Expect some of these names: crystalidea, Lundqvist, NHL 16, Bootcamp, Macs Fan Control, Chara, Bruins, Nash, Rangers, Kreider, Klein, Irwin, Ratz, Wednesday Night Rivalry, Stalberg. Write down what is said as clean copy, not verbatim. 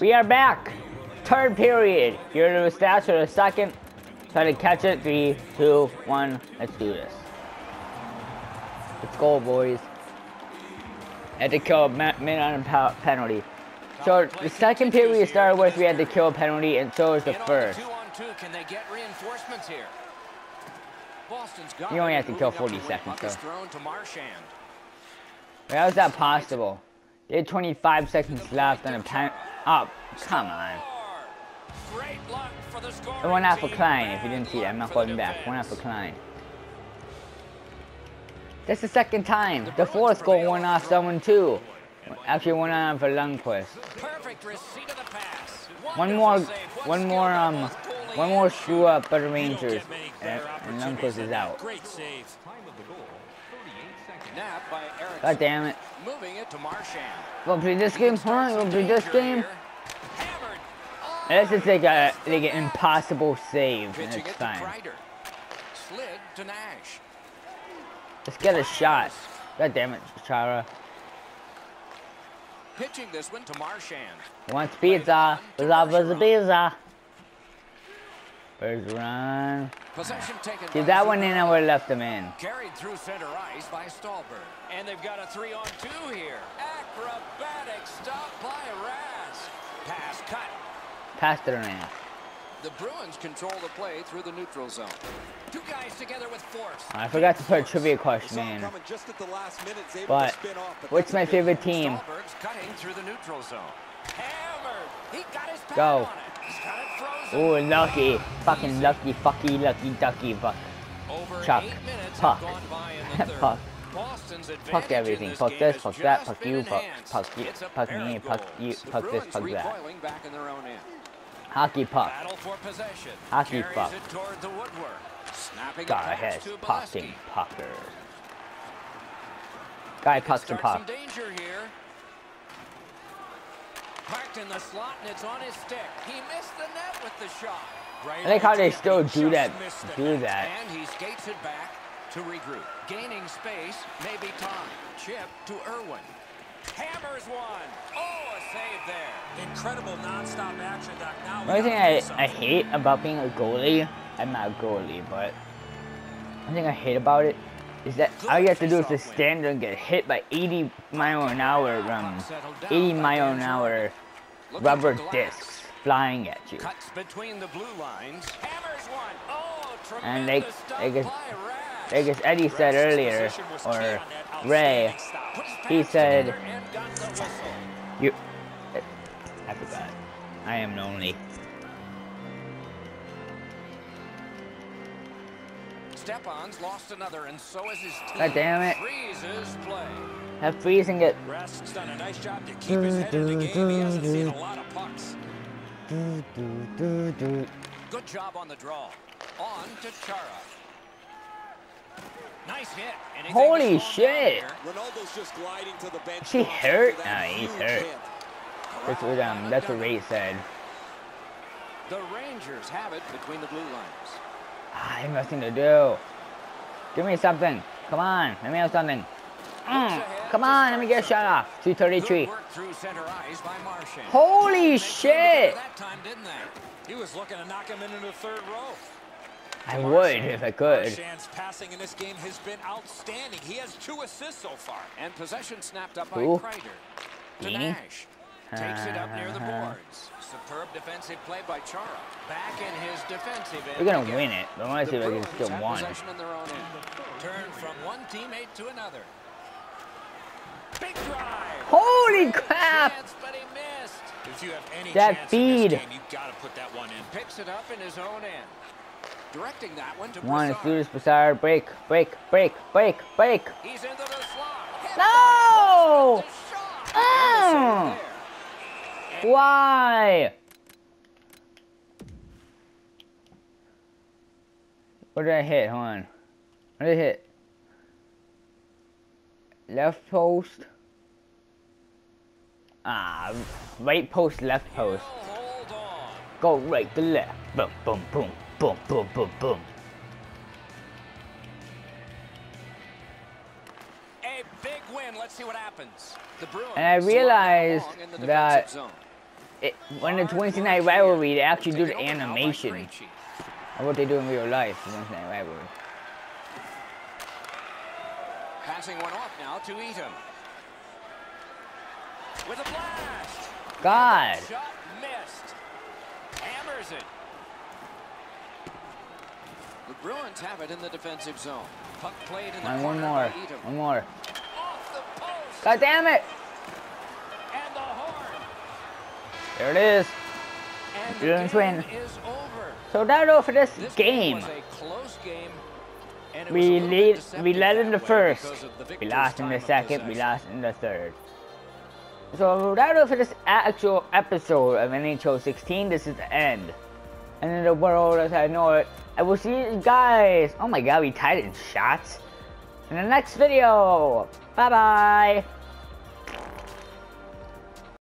We are back. Third period. You're to the stats for the second. Try to catch it. 3, 2, 1. Let's do this. Let's go, boys. Had to kill a minute on penalty. So the second period started with we had to kill a penalty, and so is the first. Can they get reinforcements here? You only have to kill 40 seconds, though. How is that possible? They had 25 seconds left and a pen. Oh, come on. And 1 out for Klein. If you didn't see that, I'm not going back. 1 out for Klein. That's the second time. The fourth goal went off someone too. Actually, went on for Lundqvist. One more screw up for the Rangers, and Lundqvist is out. God damn it! Gonna play this game, huh? Gonna play this game. Let's just take a like an impossible save, and it's fine. Let's get a shot. God damn it, Chara. Pitching this one to Marchand. Wants pizza. Loves pizza. First run. Get that one in, I would have left him in. Carried through center ice by Stalberg. And they've got a 3-on-2 here. Acrobatic stop by Ratz. Pass cut. Passed it around. The Bruins control the play through the neutral zone. Two guys together with force. I forgot to put a trivia question in. But what's my favorite team? Go. Ooh, lucky. Fucking lucky, fucky, lucky, ducky, fuck. Chuck. Puck. Puck. Puck everything. Puck this, puck that, puck you, puck. Puck you, puck me, puck you, puck this, puck that. Hockey puck. Hockey puck. Guy has pucking pucker. Guy pucks the puck. Parked in the slot and it's on his stick. He missed the net with the shot. I like how they still do that. And he skates it back to regroup. Gaining space, maybe time. Chip to Irwin. Hammers one. Oh, a save there. Incredible non-stop action, Doc. Now the only thing I hate about being a goalie, I'm not a goalie, but one thing I hate about it is that all you have to do is just stand there and get hit by 80-mile-an-hour 80-mile-an-hour rubber discs flying at you. Cuts between the blue lines. Hammers one. Oh, and like as Eddie said earlier, or Ray, he said, "You, I forgot. I am lonely." Stepan's lost another, and so is his team. God damn it! Freezes play. That freezing it. Rask's done a nice job to keep his head in the game. He hasn't seen a lot of pucks. Good job on the draw. On to Chara. Nice hit. Holy shit! Ronaldo's just gliding to the bench. Is he hurt? Nah, he's hurt. That's what Ray said. The Rangers have it between the blue lines. I have nothing to do. Give me something. Come on, let me have something. Come on, let me get a shot off. 233. Holy shit! He was looking to knock him into the third row. I would if I could. Marchand's passing in this game has been outstanding. He has 2 assists so far. And possession snapped up by Kreider. Nash takes it up near the boards. Superb defensive play by Chara. Back in his defensive end. We're going to win it, but I want to see if I can still win. Turn from one teammate to another. Big drive. Holy crap! But he missed. If you have any that feed. You've got to put that one in. Picks it up in his own end. Directing that one to Bizarre. Break, break, break, break, break. He's into the slot. No! Oh! Why? What did I hit? Hold on. What did I hit? Left post. Ah, right post, left post. Go right to left. Boom, boom, boom. Boom, boom, boom, boom. A big win. Let's see what happens. The Bruins. And I realized that when the Wednesday Night Rivalry, they actually do the animation of what they do in real life, the Wednesday Night Rivalry. Passing one off now to Eaton. With a blast! God! Shot missed. Hammers it. The Bruins have it in the defensive zone. Puck played in the corner. One more. Off the post. God damn it! And the horn. There it is. And Bruins win. So that'll do for this game. Was a close game. We led in the first, we lost in the second, we lost in the third. So that'll do for this actual episode of NHL 16. This is the end. And in the world as I know it, I will see you guys. Oh my god, we tied it in shots. In the next video. Bye bye.